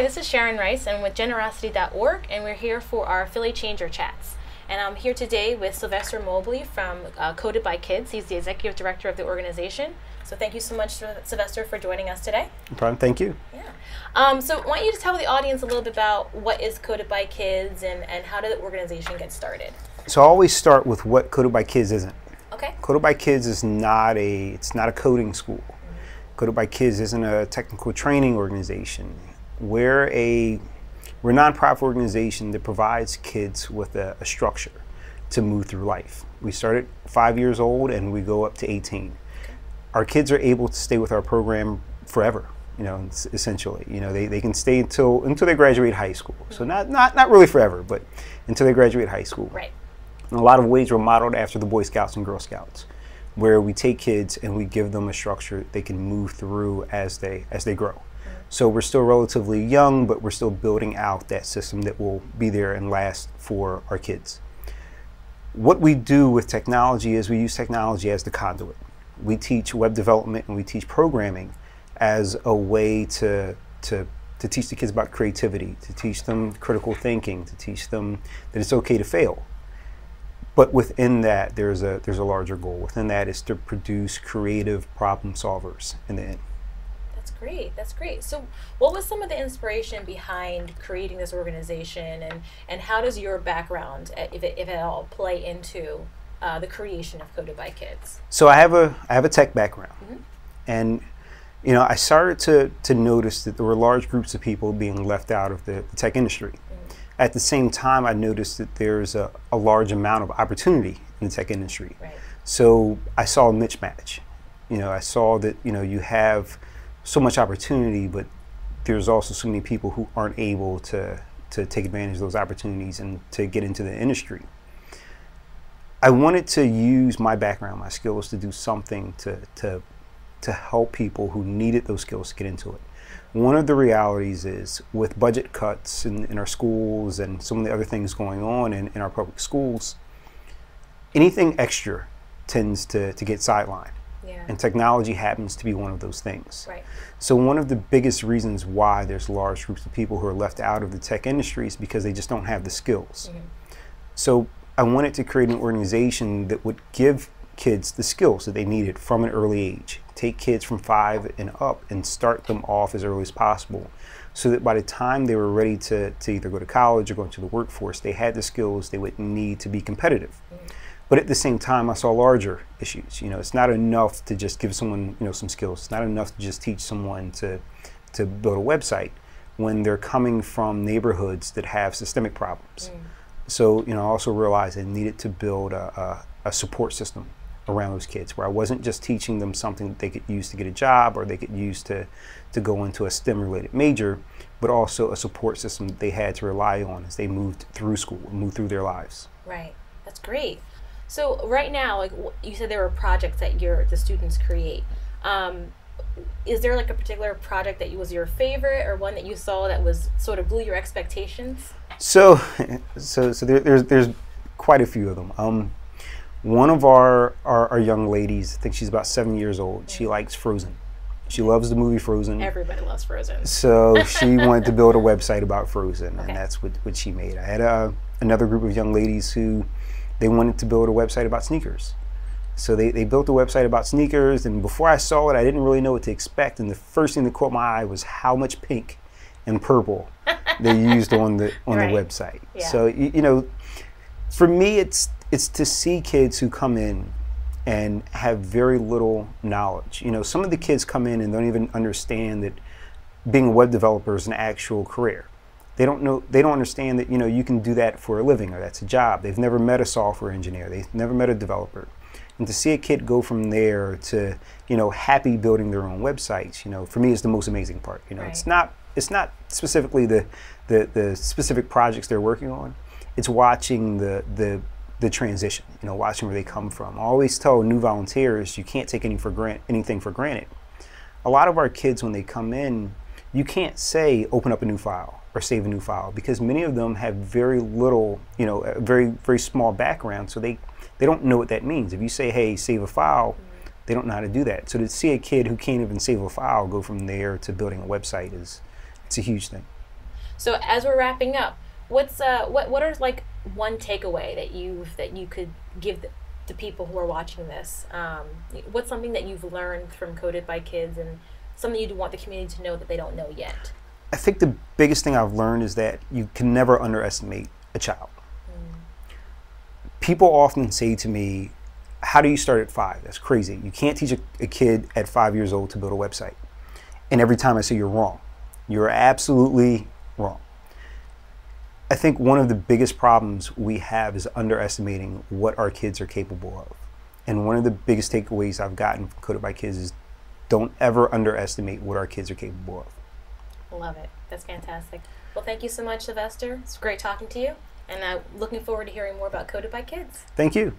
Hi, this is Sharon Rice, and I'm with Generosity.org, and we're here for our Philly Changer Chats. And I'm here today with Sylvester Mobley from Coded by Kids. He's the executive director of the organization. So thank you so much, Sylvester, for joining us today. No problem. Thank you. Yeah. So why don't you just tell the audience a little bit about what is Coded by Kids and how did the organization get started? So I always start with what Coded by Kids isn't. Okay. Coded by Kids is not it's not a coding school. Mm-hmm. Coded by Kids isn't a technical training organization. We're a nonprofit organization that provides kids with a structure to move through life. We start at 5 years old and we go up to 18. Our kids are able to stay with our program forever, you know, essentially. You know, they can stay until they graduate high school. So not really forever, but until they graduate high school. Right. In a lot of ways we're modeled after the Boy Scouts and Girl Scouts, where we take kids and we give them a structure they can move through as they grow. So we're still relatively young, but we're still building out that system that will be there and last for our kids. What we do with technology is we use technology as the conduit. We teach web development and we teach programming as a way to teach the kids about creativity, to teach them critical thinking, to teach them that it's okay to fail. But within that, there's a larger goal. Within that is to produce creative problem solvers in the end. Great, that's great. So what was some of the inspiration behind creating this organization, and how does your background, if at all, play into the creation of Coded by Kids? So I have a tech background. Mm-hmm. And you know, I started to notice that there were large groups of people being left out of the tech industry. Mm-hmm. At the same time, I noticed that there's a large amount of opportunity in the tech industry. Right. So I saw a niche match. You know, I saw that, you know, you have so much opportunity, but there's also so many people who aren't able to take advantage of those opportunities and to get into the industry. I wanted to use my background, my skills, to do something to help people who needed those skills to get into it. One of the realities is with budget cuts in our schools and some of the other things going on in our public schools, anything extra tends to get sidelined. Yeah. And technology happens to be one of those things. Right. So one of the biggest reasons why there's large groups of people who are left out of the tech industry is because they just don't have the skills. Mm-hmm. So I wanted to create an organization that would give kids the skills that they needed from an early age. Take kids from 5 and up and start them off as early as possible, so that by the time they were ready to either go to college or go into the workforce, they had the skills they would need to be competitive. Mm-hmm. But at the same time, I saw larger issues. You know, it's not enough to just give someone, you know, some skills. It's not enough to just teach someone to build a website when they're coming from neighborhoods that have systemic problems. Mm. So, you know, I also realized I needed to build a support system around those kids, where I wasn't just teaching them something that they could use to get a job or they could use to go into a STEM-related major, but also a support system that they had to rely on as they moved through school, moved through their lives. Right. That's great. So right now, like you said, there were projects that the students create. Is there like a particular project that was your favorite, or one that you saw that was sort of blew your expectations? So there's quite a few of them. One of our young ladies, I think she's about 7 years old. Mm-hmm. She likes Frozen. She loves the movie Frozen. Everybody loves Frozen. So she wanted to build a website about Frozen, okay. And that's what she made. I had another group of young ladies who. They wanted to build a website about sneakers. So they built a website about sneakers, and before I saw it, I didn't really know what to expect, and the first thing that caught my eye was how much pink and purple they used on right. the website. Yeah. So, you know, for me, it's to see kids who come in and have very little knowledge. You know, some of the kids come in and don't even understand that being a web developer is an actual career. They don't understand that, you know, you can do that for a living, or that's a job. They've never met a software engineer. They've never met a developer. And to see a kid go from there to, you know, happy building their own websites, you know, for me is the most amazing part. You know, right. it's not specifically the specific projects they're working on. It's watching the transition, you know, watching where they come from. I always tell new volunteers, you can't take anything for granted. A lot of our kids, when they come in, you can't say open up a new file or save a new file, because many of them have very little, you know, a very, very small background, so they don't know what that means. If you say, hey, save a file, they don't know how to do that. So to see a kid who can't even save a file go from there to building a website, it's a huge thing. So as we're wrapping up, what's what are like one takeaway that you could give the people who are watching this? What's something that you've learned from Coded by Kids and something you'd want the community to know that they don't know yet? I think the biggest thing I've learned is that you can never underestimate a child. People often say to me, how do you start at 5? That's crazy. You can't teach a kid at 5 years old to build a website. And every time I say you're wrong. You're absolutely wrong. I think one of the biggest problems we have is underestimating what our kids are capable of. And one of the biggest takeaways I've gotten from Coded by Kids is don't ever underestimate what our kids are capable of. Love it. That's fantastic. Well, thank you so much, Sylvester. It's great talking to you. And I'm looking forward to hearing more about Coded by Kids. Thank you.